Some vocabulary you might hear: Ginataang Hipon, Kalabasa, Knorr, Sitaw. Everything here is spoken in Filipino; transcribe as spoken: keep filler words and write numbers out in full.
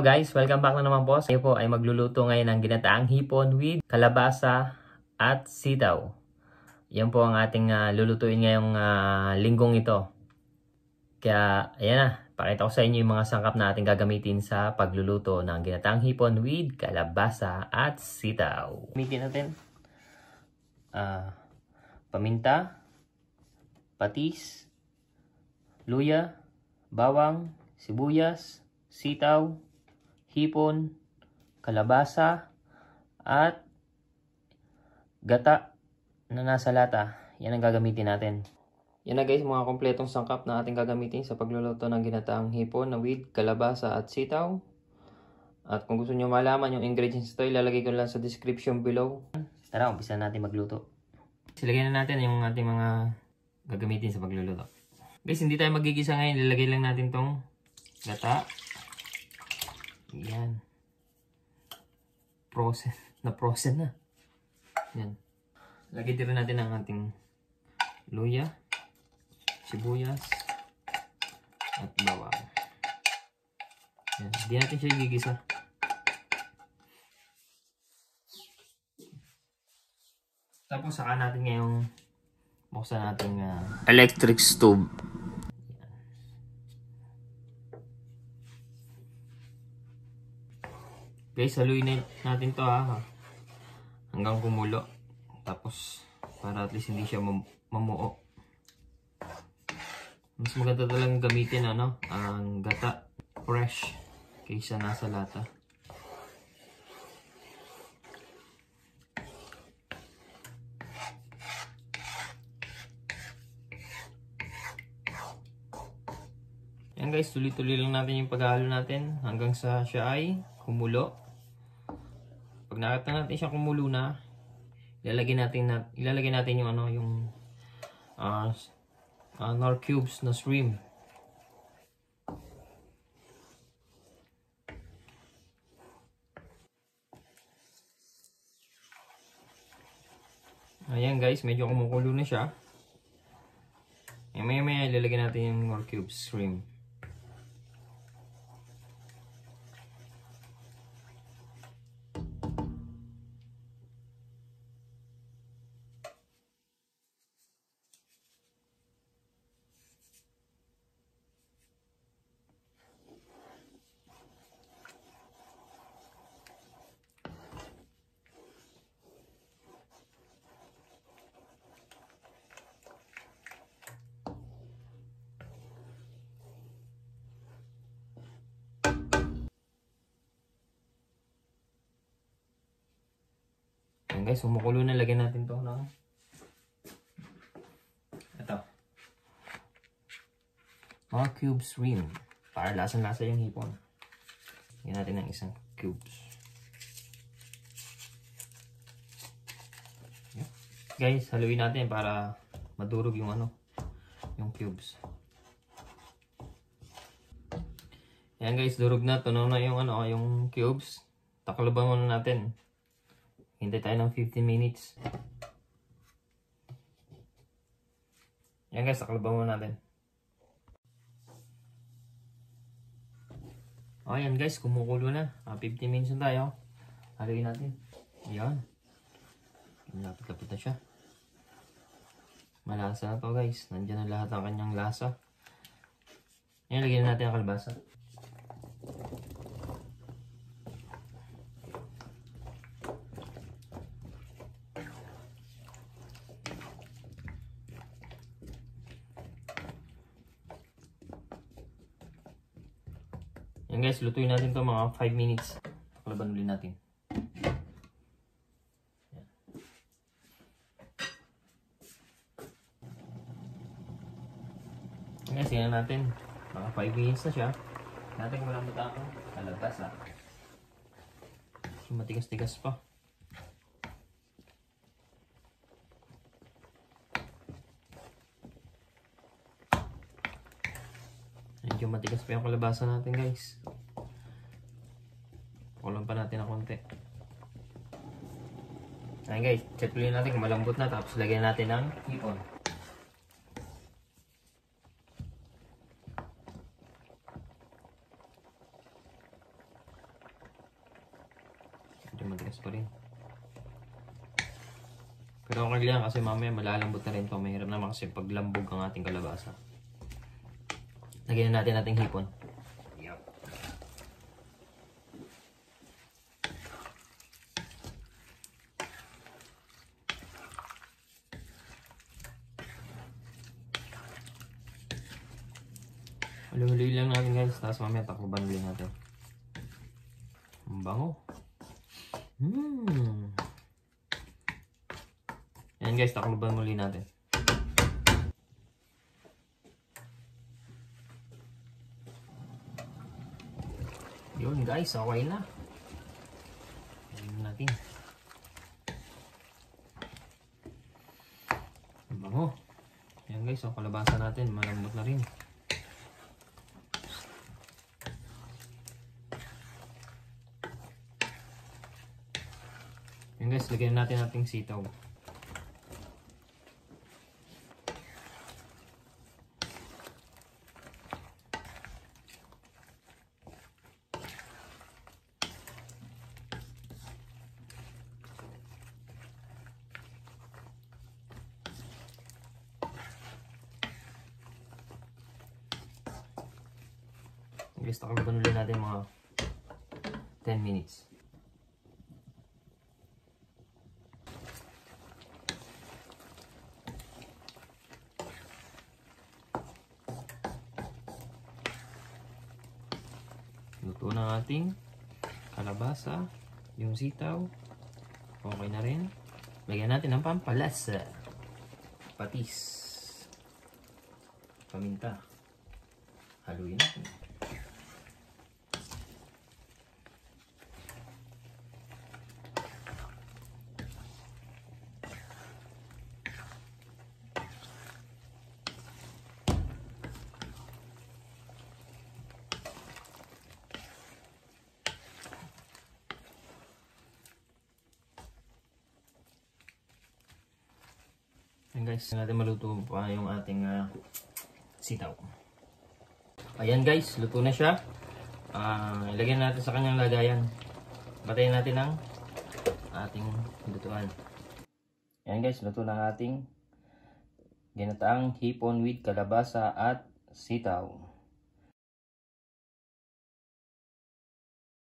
Hello guys, welcome back na naman po. Tayo po ay magluluto ngayon ng ginataang hipon with kalabasa at sitaw. Yan po ang ating uh, lulutuin ngayong uh, linggong ito. Kaya ayan na, pakita ko sa inyo yung mga sangkap na ating gagamitin sa pagluluto ng ginataang hipon with kalabasa at sitaw. Gamitin natin uh, paminta, patis, luya, bawang, sibuyas, sitaw, hipon, kalabasa, at gata na nasa lata. Yan ang gagamitin natin. Yan na guys, mga kompletong sangkap na ating gagamitin sa pagluluto ng ginataang hipon na with kalabasa at sitaw. At kung gusto nyo malaman yung ingredients ito, ilalagay ko lang sa description below. Tara, umpisa natin magluto. Silagyan na natin yung ating mga gagamitin sa pagluluto. Guys, hindi tayo magigisa ngayon. Ilalagay lang natin tong gata. Yan. Frozen. Na-frozen na. Yan. Lagay din natin ang ating luya, sibuyas, at bawang. Yan. Hindi natin siya igigisa. Tapos saka natin ngayong buksan natin uh, electric stove. Guys, haluin natin to ha, hanggang kumulo. Tapos, para at least hindi siya mam mamuo. Mas maganda talagang gamitin ano, ang gata fresh kaysa nasa lata. Yan guys, tuloy-tuloy lang natin yung paghalo natin hanggang sa siya ay kumulo. Pag nakita natin siya kumulo na, ilalagay natin nat ilalagay natin yung ano, yung uh, uh, Knorr cubes na shrimp. Ayan guys, medyo kumukulo na siya. Ay maya maya ilalagay natin yung Knorr cubes shrimp. Guys, humukulo na. Lagyan natin ito na. Ito. Mga cubes rin. Para lasang-lasa yung hipon. Lagyan natin ng isang cubes. Guys, haluin natin para madurog yung ano, yung cubes. Ayan guys, durog na. Tunaw na yung ano, yung cubes. Takalaban muna natin. Hintay tayo ng fifteen minutes. Ayan guys, saklaban muna natin. O ayan guys, kumukulo na. Ah, fifteen minutes na tayo. Haluin natin. Ayan. Lapit-lapit na siya. Malasa na to guys. Nandiyan na lahat ng kanyang lasa. Ayan, lagyan natin ang kalabasa. Yan guys, lutuin natin to mga five minutes. Paklaban ulit natin. Yan guys, yan natin. Mga five minutes na siya. Natin walang buta ako. Kalabasa. Matigas-tigas pa. Medyo matigas pa yung kalabasa natin guys. Pakulang pa natin na konti. Ayan guys, check ulit natin kung malambot na. Tapos lagyan natin ng hipon. Pero okay lang kasi mamaya malalambot na rin ito. Mahirap naman kasi paglambog ang ating kalabasa. Lagyan natin ating hipon. Haluhuluin lang natin guys, tapos mamaya takluban ulit natin. Ang bango. Hmm. Ayan guys, takluban ulit natin. Yun guys, okay na. Ayan natin. Ang bango. Ayan guys, ang kalabasa natin, malambot na rin. Yan guys, lagyan natin ating sitaw. Guys, takluban ulit natin mga ten minutes. Luto na ang ating kalabasa, yung sitaw, okay na rin. Lagyan natin ng pampalasa, patis, paminta, haluin natin. Ayan guys, natin maluto pa yung ating uh, sitaw. Ayan guys, luto na siya. Uh, ilagyan natin sa kanyang lagayan. Batayin natin ang ating lutuan. Ayan guys, luto na ating ginataang hipon with kalabasa at sitaw.